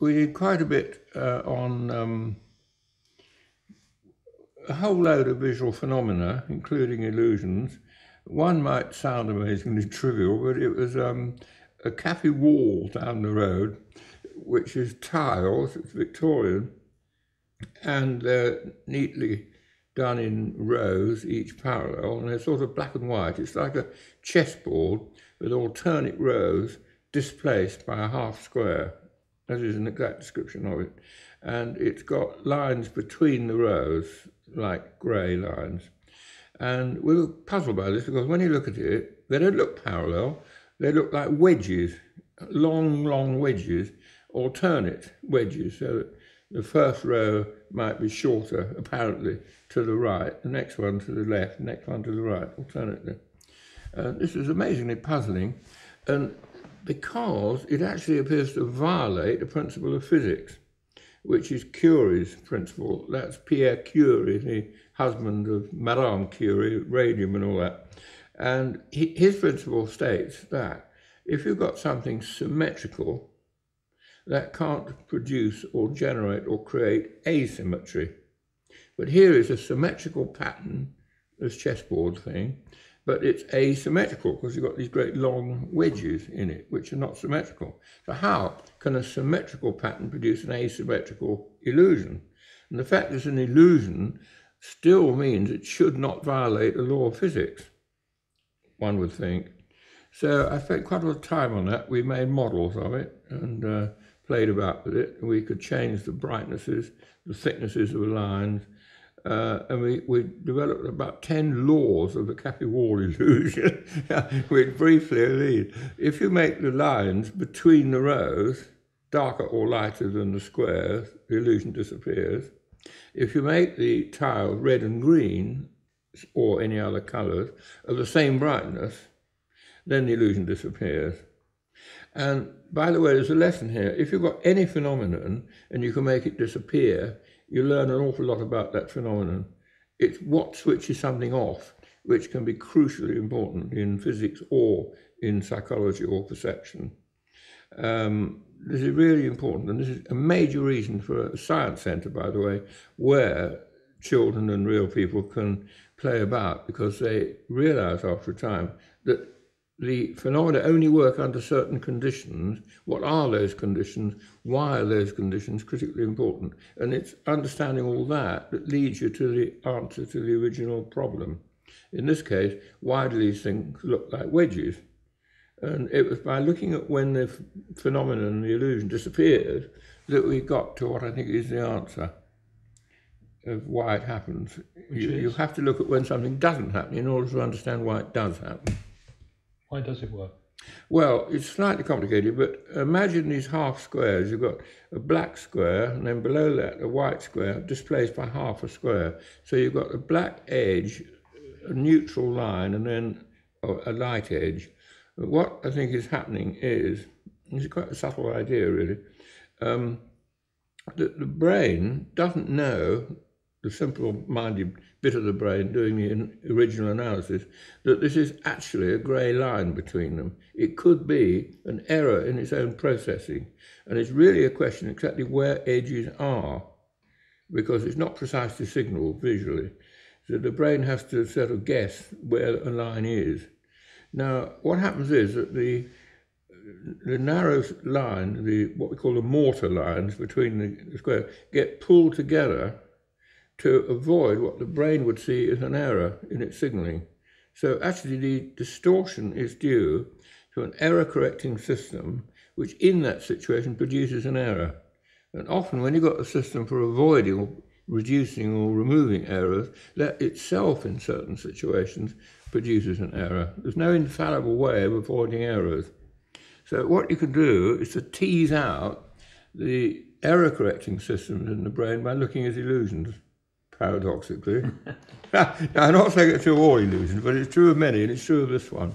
we did quite a bit on a whole load of visual phenomena, including illusions. One might sound amazingly trivial, but it was a café wall down the road, which is tiles, it's Victorian, and they're neatly done in rows, each parallel, and they're sort of black and white. It's like a chessboard with alternate rows displaced by a half square. That is an exact description of it. And it's got lines between the rows, like grey lines. And we were puzzled by this because when you look at it, they don't look parallel, they look like wedges, long, long wedges, alternate wedges, so that the first row might be shorter, apparently, to the right, the next one to the left, the next one to the right, alternately. This is amazingly puzzling, and because it actually appears to violate the principle of physics, which is Curie's principle. That's Pierre Curie, the husband of Marie Curie, radium and all that. And his principle states that if you've got something symmetrical, that can't produce or generate or create asymmetry. But here is a symmetrical pattern, this chessboard thing, but it's asymmetrical because you've got these great long wedges in it, which are not symmetrical. So how can a symmetrical pattern produce an asymmetrical illusion? And the fact it's an illusion still means it should not violate the law of physics, one would think. So I spent quite a lot of time on that. We made models of it and played about with it. We could change the brightnesses, the thicknesses of the lines, and we developed about 10 laws of the Café Wall illusion, which briefly lead. If you make the lines between the rows darker or lighter than the squares, the illusion disappears. If you make the tiles red and green, or any other colours, of the same brightness, then the illusion disappears. And by the way, there's a lesson here. If you've got any phenomenon and you can make it disappear, you learn an awful lot about that phenomenon. It's what switches something off, which can be crucially important in physics or in psychology or perception. This is really important, and this is a major reason for a science centre, by the way, where children and real people can play about, because they realise after a time that the phenomena only work under certain conditions. What are those conditions? Why are those conditions critically important? And it's understanding all that that leads you to the answer to the original problem. In this case, why do these things look like wedges? And it was by looking at when the phenomenon, the illusion, disappeared that we got to what I think is the answer of why it happens. You have to look at when something doesn't happen in order to understand why it does happen. Why does it work? Well, it's slightly complicated, but imagine these half squares. You've got a black square, and then below that a white square displaced by half a square. So you've got a black edge, a neutral line, and then a light edge. What I think is happening is, it's quite a subtle idea really, that the brain doesn't know, the simple-minded bit of the brain doing the original analysis, that this is actually a grey line between them. It could be an error in its own processing, and it's really a question exactly where edges are, because it's not precisely signalled visually. So the brain has to sort of guess where a line is. Now, what happens is that the narrow line, what we call the mortar lines between the squares, get pulled together to avoid what the brain would see as an error in its signalling. So actually the distortion is due to an error correcting system, which in that situation produces an error. And often when you've got a system for avoiding or reducing or removing errors, that itself in certain situations produces an error. There's no infallible way of avoiding errors. So what you can do is to tease out the error correcting systems in the brain by looking at illusions. Paradoxically. I'm not saying it's true of all illusions, but it's true of many, and it's true of this one.